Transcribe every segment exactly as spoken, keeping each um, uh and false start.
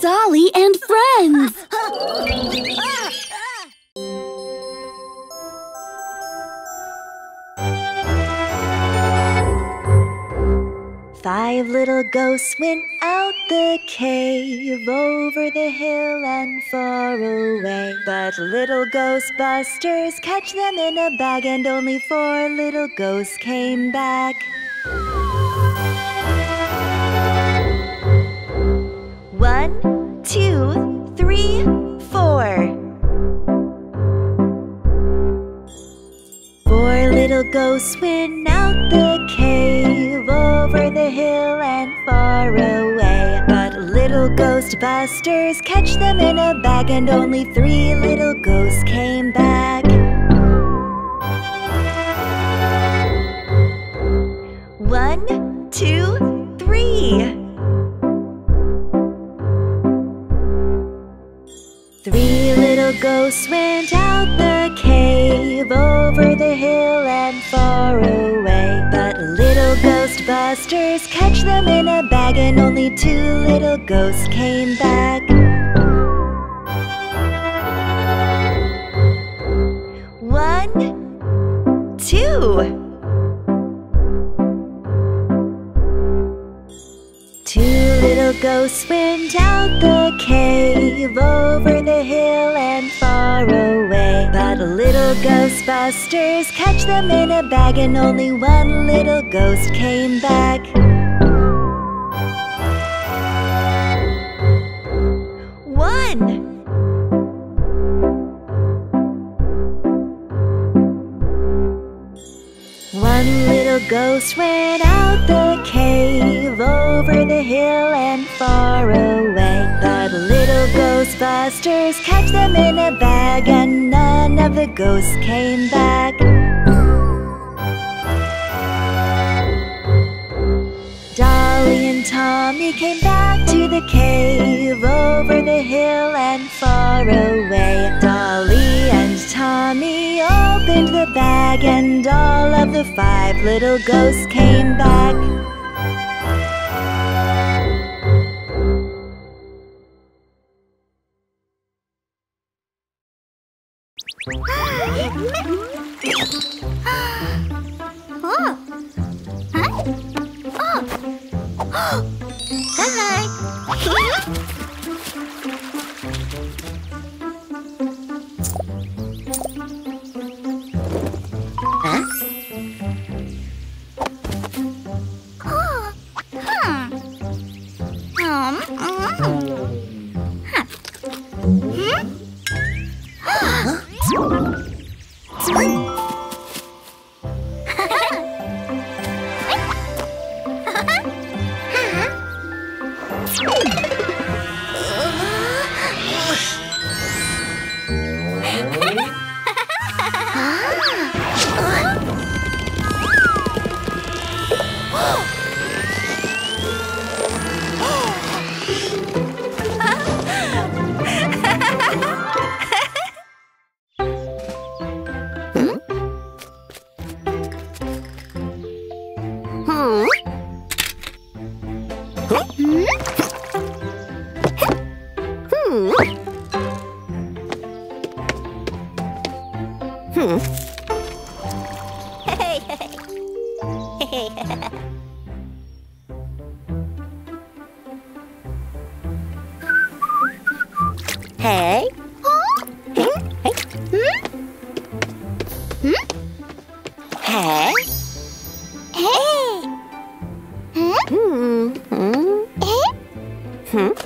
Dolly and Friends! Five little ghosts went out the cave, over the hill and far away. But little Ghostbusters catch them in a bag, and only four little ghosts came back. One, two, three, four. Four little ghosts went out the cave, over the hill and far away. But little Ghostbusters catch them in a bag, and only three little ghosts came back. One, two, three. Three little ghosts went out the cave, over the hill and far away. But little Ghostbusters catch them in a bag, and only two little ghosts came back. One, two. Two little ghosts went out the cave, over hill and far away. But little Ghostbusters catch them in a bag, and only one little ghost came back. One! One little ghost went out the cave, over the hill and far away. But little Ghostbusters catch them in a bag, and none of the ghosts came back. Dolly and Tommy came back to the cave, over the hill and far away. Dolly and Tommy opened the bag, and all of the five little ghosts came back. Oh. Huh? Oh. Oh. Huh? Oh. Hmm. Um. Um. Huh. Hmm? Hey.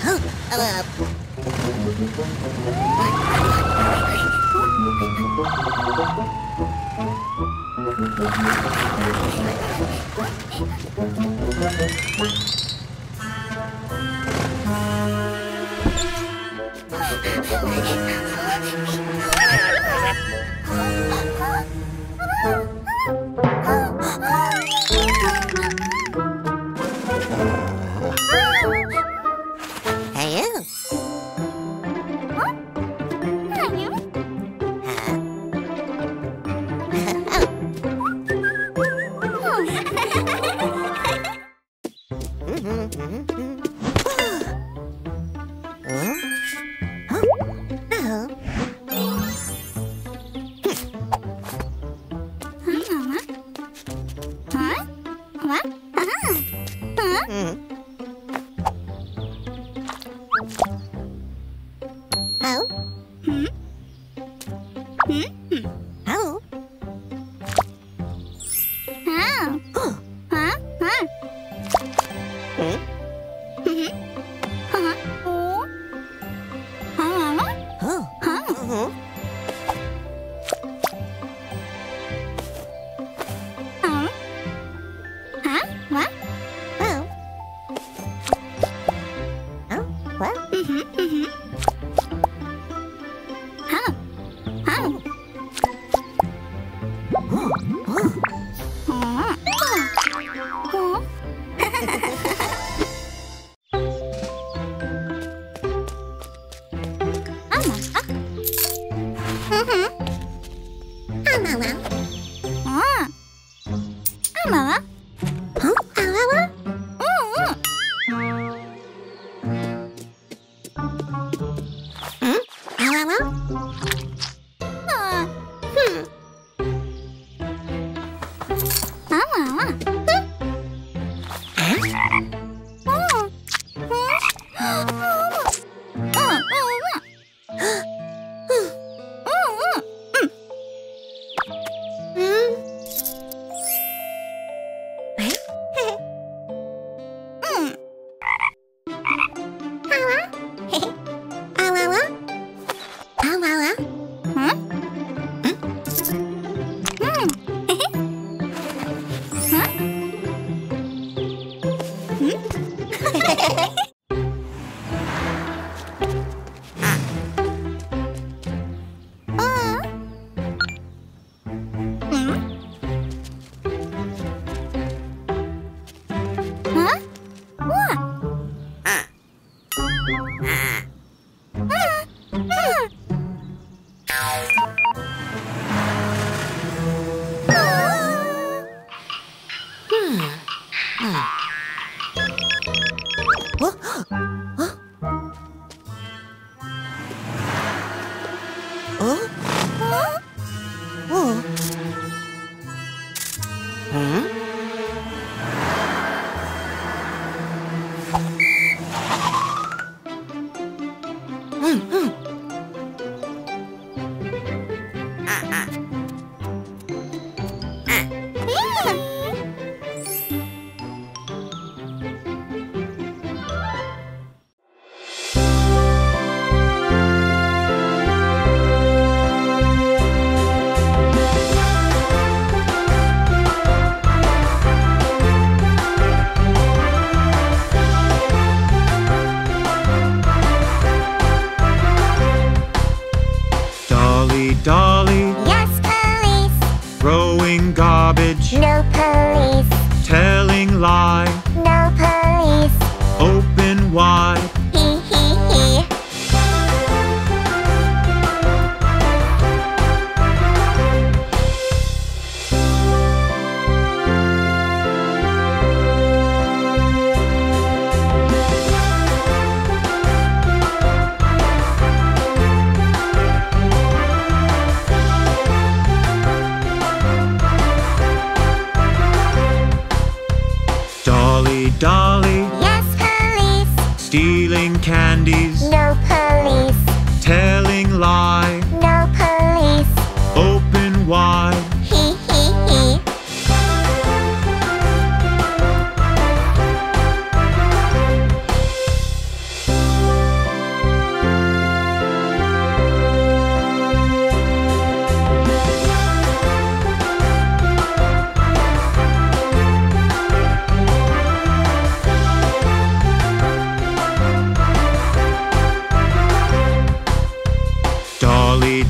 Huh?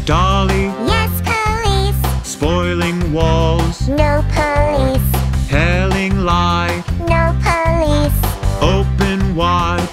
Dolly. Yes, police. Spoiling walls. No police. Telling lies. No police. Open wide.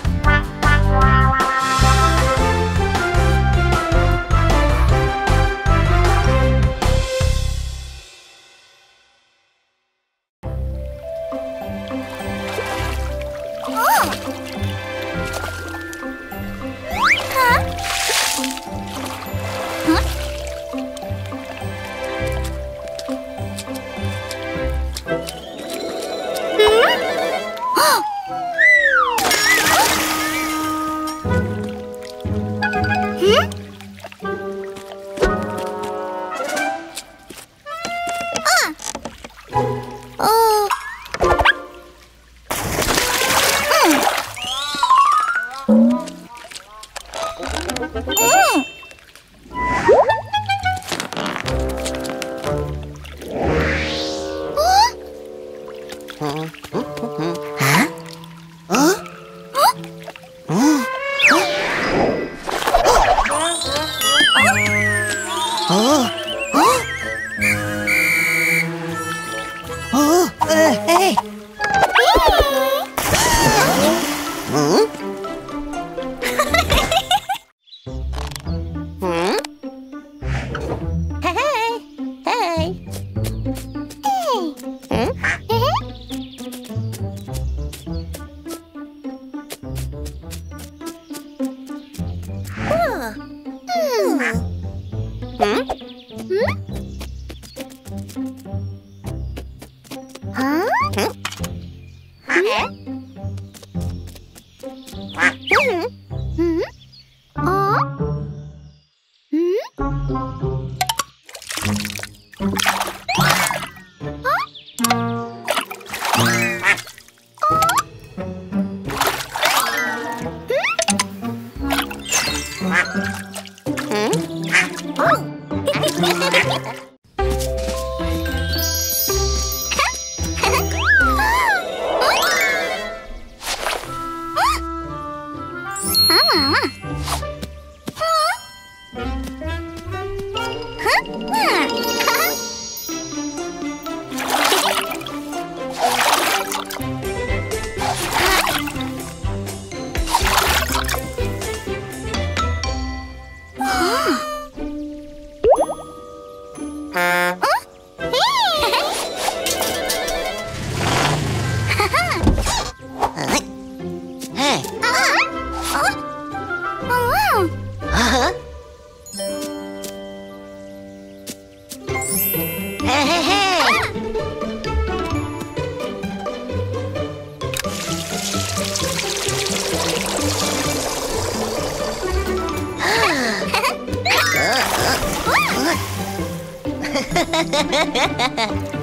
Ha, ha, ha, ha.